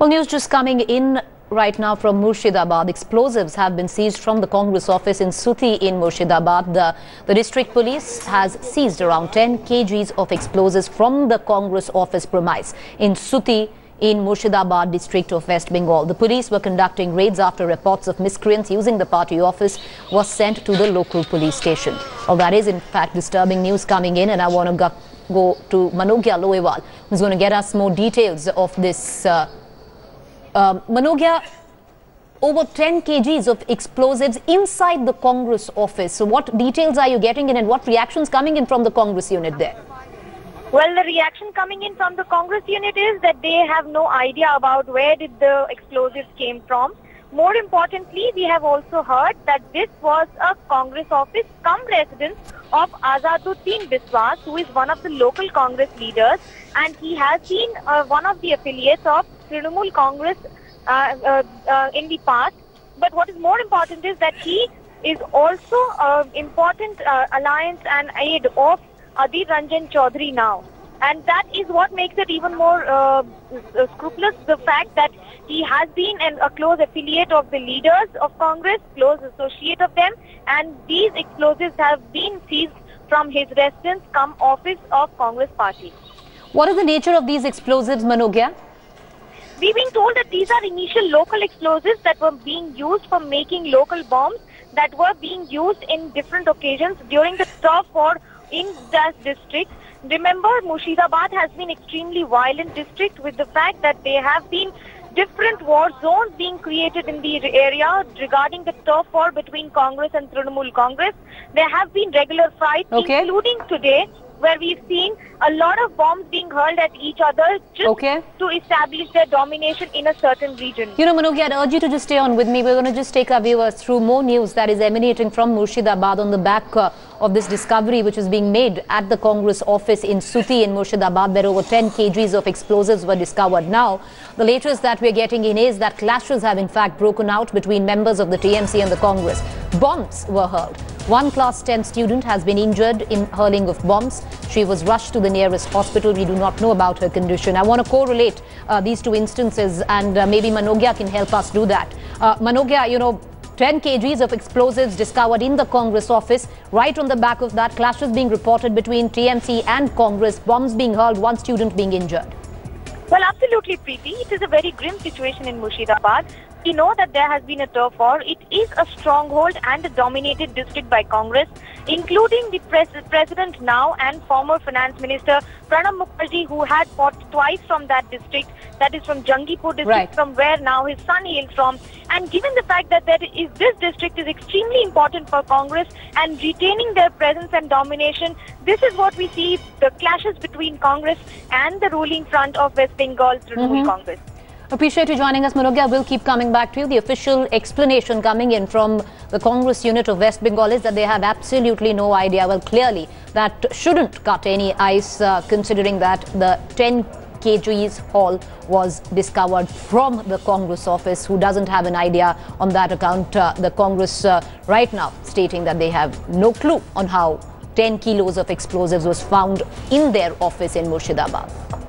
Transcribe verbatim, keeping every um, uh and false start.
Well, news just coming in right now from Murshidabad. Explosives have been seized from the Congress office in Suthi in Murshidabad. The, the district police has seized around ten kilograms of explosives from the Congress office premise in Suthi in Murshidabad district of West Bengal. The police were conducting raids after reports of miscreants using the party office was sent to the local police station. Well, that is in fact disturbing news coming in, and I want to go to Manoghya Loiwal, who's going to get us more details of this. Uh, Uh, Manoghya, over ten kilograms of explosives inside the Congress office. So what details are you getting in, and what reactions coming in from the Congress unit there? Well, the reaction coming in from the Congress unit is that they have no idea about where did the explosives came from. More importantly, we have also heard that this was a Congress office cum residence of Azaduddin Biswas, who is one of the local Congress leaders, and he has been uh, one of the affiliates of Trinamool Congress uh, uh, uh, in the past. But what is more important is that he is also an uh, important uh, alliance and aide of Adhir Ranjan Chowdhury now. And that is what makes it even more uh, scrupulous, the fact that he has been an, a close affiliate of the leaders of Congress, close associate of them, and these explosives have been seized from his residence cum office of Congress party. What is the nature of these explosives, Manoghya? We've been told that these are initial local explosives that were being used for making local bombs that were being used in different occasions during the tough war in the district. Remember, Murshidabad has been extremely violent district, with the fact that there have been different war zones being created in the area regarding the turf war between Congress and Trinamool Congress. There have been regular fights, okay, including today, where we've seen a lot of bombs being hurled at each other just okay. to establish their domination in a certain region. You know, Manoghya, I'd urge you to just stay on with me. We're going to just take our viewers through more news that is emanating from Murshidabad on the back uh, of this discovery which is being made at the Congress office in Suthi in Murshidabad, where over ten kilograms of explosives were discovered. Now, the latest that we're getting in is that clashes have in fact broken out between members of the T M C and the Congress. Bombs were hurled. One class ten student has been injured in hurling of bombs. She was rushed to the nearest hospital. We do not know about her condition. I want to correlate uh, these two instances, and uh, maybe Manoghya can help us do that. Uh, Manoghya, you know, ten kilograms of explosives discovered in the Congress office. Right on the back of that, clashes being reported between T M C and Congress, bombs being hurled, one student being injured. Well, absolutely, Preeti. It is a very grim situation in Murshidabad. We know that there has been a turf war. It is a stronghold and a dominated district by Congress, including the pres president now and former finance minister Pranab Mukherjee, who had fought twice from that district, that is from Jangipur district, right, from where now his son hails from. And given the fact that there is, this district is extremely important for Congress and retaining their presence and domination, this is what we see, the clashes between Congress and the ruling front of West Bengal Trinamool mm-hmm. Congress. Appreciate you joining us, Manoghya. We'll keep coming back to you. The official explanation coming in from the Congress unit of West Bengal is that they have absolutely no idea. Well, clearly that shouldn't cut any ice, uh, considering that the ten kilograms haul was discovered from the Congress office. Who doesn't have an idea on that account? Uh, the Congress uh, right now stating that they have no clue on how ten kilos of explosives was found in their office in Murshidabad.